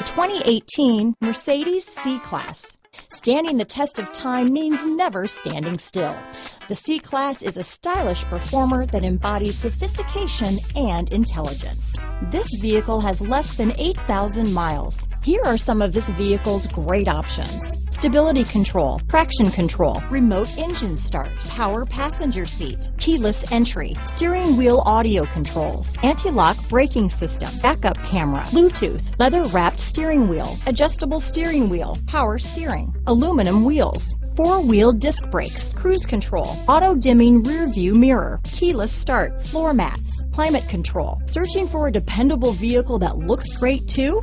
The 2018 Mercedes C-Class. Standing the test of time means never standing still. The C-Class is a stylish performer that embodies sophistication and intelligence. This vehicle has less than 8,000 miles. Here are some of this vehicle's great options: stability control, traction control, remote engine start, power passenger seat, keyless entry, steering wheel audio controls, anti-lock braking system, backup camera, Bluetooth, leather-wrapped steering wheel, adjustable steering wheel, power steering, aluminum wheels, four-wheel disc brakes, cruise control, auto-dimming rear-view mirror, keyless start, floor mats, climate control. Searching for a dependable vehicle that looks great too?